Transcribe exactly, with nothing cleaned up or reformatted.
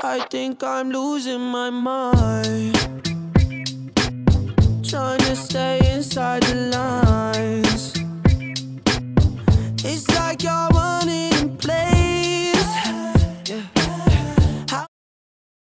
I think I'm losing my mind, trying to stay inside.